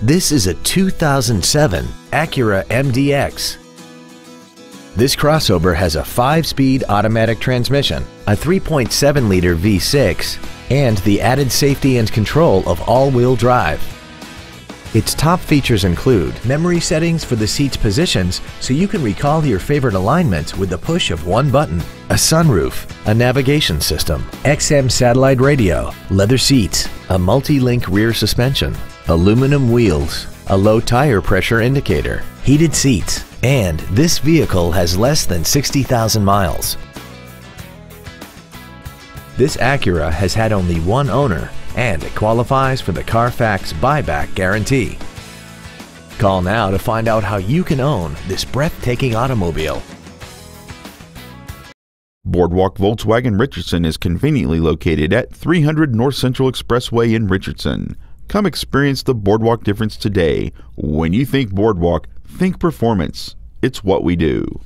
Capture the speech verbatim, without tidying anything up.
This is a two thousand seven Acura M D X. This crossover has a five-speed automatic transmission, a three point seven liter V six, and the added safety and control of all-wheel drive. Its top features include memory settings for the seat's positions so you can recall your favorite alignments with the push of one button, a sunroof, a navigation system, X M satellite radio, leather seats, a multi-link rear suspension, aluminum wheels, a low tire pressure indicator, heated seats, and this vehicle has less than sixty thousand miles. This Acura has had only one owner, and it qualifies for the Carfax buyback guarantee. Call now to find out how you can own this breathtaking automobile. Boardwalk Volkswagen Richardson is conveniently located at three hundred North Central Expressway in Richardson. Come experience the Boardwalk difference today. When you think Boardwalk, think performance. It's what we do.